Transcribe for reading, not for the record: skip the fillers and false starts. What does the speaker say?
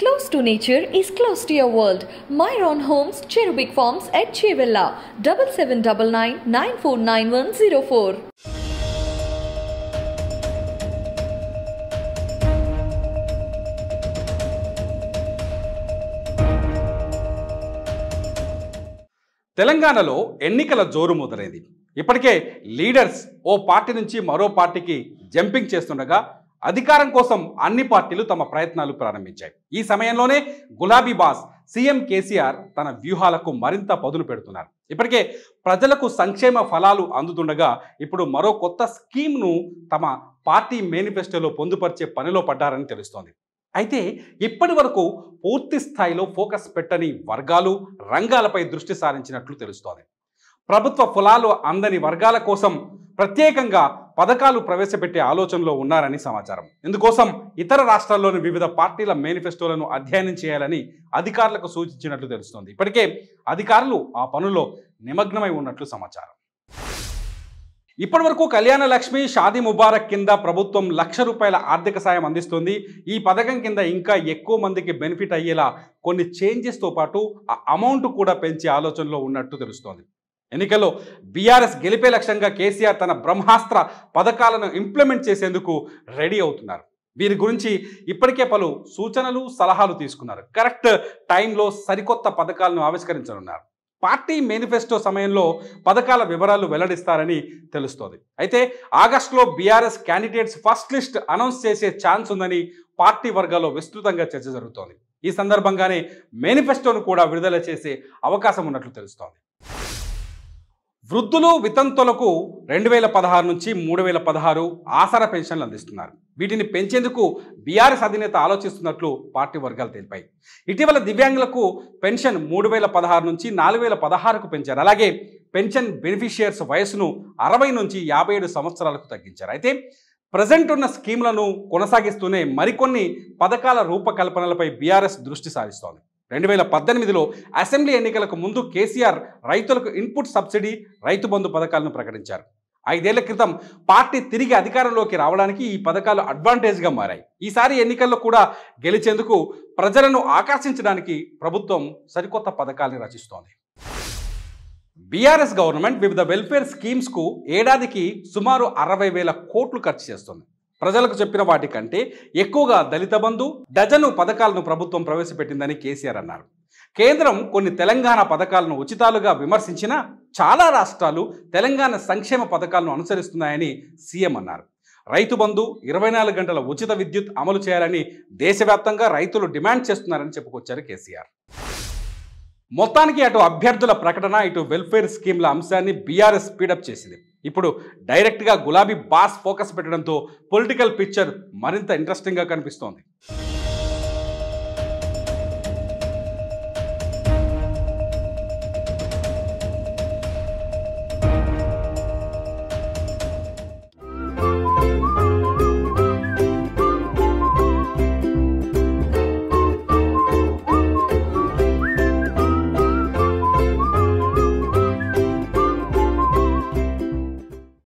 Close to nature is close to your world. Myron Homes, Cherubic Farms at Chevella, 7799949104. తెలంగాణలో ఎన్నికల జోరు మొదలైంది. ఇప్పటికే లీడర్స్ ఓ పార్టీ నుంచి మరో పార్టీకి జంపింగ్ చేస్తుండగా అధికారం కోసం అన్ని పార్టీలు తమ ప్రయత్నాలు ప్రారంభించాయి. ఈ సమయంలోనే గులాబీ బాస్ సీఎం కేసీఆర్ తన వ్యూహాలకు మరింత పదును పెడుతున్నారు. ఇప్పటికే ప్రజలకు సంక్షేమ ఫలాలు అందుతుండగా ఇప్పుడు మరో కొత్త స్కీమ్ను తమ పార్టీ మేనిఫెస్టోలో పొందుపరిచే పనిలో పడ్డారని తెలుస్తోంది. అయితే ఇప్పటి వరకు పూర్తి స్థాయిలో ఫోకస్ పెట్టని వర్గాలు రంగాలపై దృష్టి సారించినట్లు తెలుస్తోంది. ప్రభుత్వ ఫలాలు అందని వర్గాల కోసం ప్రత్యేకంగా పథకాలు ప్రవేశపెట్టే ఆలోచనలో ఉన్నారని సమాచారం. ఇందుకోసం ఇతర రాష్ట్రాల్లోని వివిధ పార్టీల మేనిఫెస్టోలను అధ్యయనం చేయాలని అధికారులకు సూచించినట్లు తెలుస్తోంది. ఇప్పటికే అధికారులు ఆ పనుల్లో నిమగ్నమై ఉన్నట్లు సమాచారం. ఇప్పటివరకు కళ్యాణ లక్ష్మి, షాదీ ముబారక్ కింద ప్రభుత్వం ₹1,00,000 ఆర్థిక సాయం అందిస్తుంది. ఈ పథకం కింద ఇంకా ఎక్కువ మందికి బెనిఫిట్ అయ్యేలా కొన్ని చేంజెస్తో పాటు ఆ అమౌంట్ కూడా పెంచే ఆలోచనలో ఉన్నట్టు తెలుస్తోంది. ఎన్నికల్లో బీఆర్ఎస్ గెలిపే లక్ష్యంగా కేసీఆర్ తన బ్రహ్మాస్త్ర పథకాలను ఇంప్లిమెంట్ చేసేందుకు రెడీ అవుతున్నారు. వీరి గురించి ఇప్పటికే పలు సూచనలు, సలహాలు తీసుకున్నారు. కరెక్ట్ టైంలో సరికొత్త పథకాలను ఆవిష్కరించనున్నారు. పార్టీ మేనిఫెస్టో సమయంలో పథకాల వివరాలు వెల్లడిస్తారని తెలుస్తోంది. అయితే ఆగస్టులో BRS candidates first list announce చేసే ఛాన్స్ ఉందని పార్టీ వర్గాల్లో విస్తృతంగా చర్చ జరుగుతోంది. ఈ సందర్భంగానే మేనిఫెస్టోను కూడా విడుదల చేసే అవకాశం ఉన్నట్లు తెలుస్తోంది. వృద్ధులు, వితంతులకు 2016 నుంచి 3016 ఆసరా పెన్షన్లు అందిస్తున్నారు. వీటిని పెంచేందుకు బీఆర్ఎస్ అధినేత ఆలోచిస్తున్నట్లు పార్టీ వర్గాలు తెలిపాయి. ఇటీవల దివ్యాంగులకు పెన్షన్ 3016 నుంచి 4016కు పెంచారు. అలాగే పెన్షన్ బెనిఫిషియర్స్ వయసును 60 నుంచి 57 సంవత్సరాలకు తగ్గించారు. అయితే ప్రజెంట్ ఉన్న స్కీమ్లను కొనసాగిస్తూనే మరికొన్ని పథకాల రూపకల్పనలపై బీఆర్ఎస్ దృష్టి సారిస్తోంది. 2018లో అసెంబ్లీ ఎన్నికలకు ముందు కేసీఆర్ రైతులకు ఇన్పుట్ సబ్సిడీ, రైతు బంధు పథకాలను ప్రకటించారు. 5 ఏళ్ల క్రితం పార్టీ తిరిగి అధికారంలోకి రావడానికి ఈ పథకాలు అడ్వాంటేజ్గా మారాయి. ఈసారి ఎన్నికల్లో కూడా గెలిచేందుకు, ప్రజలను ఆకర్షించడానికి ప్రభుత్వం సరికొత్త పథకాలను రచిస్తోంది. బీఆర్ఎస్ గవర్నమెంట్ వివిధ వెల్ఫేర్ స్కీమ్స్కు ఏడాదికి సుమారు 60,000 కోట్లు ఖర్చు చేస్తుంది. ప్రజలకు చెప్పిన వాటికంటే ఎక్కువగా దళిత బంధు, డజను పథకాలను ప్రభుత్వం ప్రవేశపెట్టిందని కేసీఆర్ అన్నారు. కేంద్రం కొన్ని తెలంగాణ పథకాలను ఉచితాలుగా విమర్శించినా చాలా రాష్ట్రాలు తెలంగాణ సంక్షేమ పథకాలను అనుసరిస్తున్నాయని సీఎం అన్నారు. రైతు బంధు, 24 గంటల ఉచిత విద్యుత్ అమలు చేయాలని దేశవ్యాప్తంగా రైతులు డిమాండ్ చేస్తున్నారని చెప్పుకొచ్చారు కేసీఆర్. మొత్తానికి అటు అభ్యర్థుల ప్రకటన, ఇటు వెల్ఫేర్ స్కీమ్ల అంశాన్ని బీఆర్ఎస్ స్పీడప్ చేసింది. ఇప్పుడు డైరెక్ట్గా గులాబీ బాస్ ఫోకస్ పెట్టడంతో పొలిటికల్ పిక్చర్ మరింత ఇంట్రెస్టింగ్గా కనిపిస్తోంది.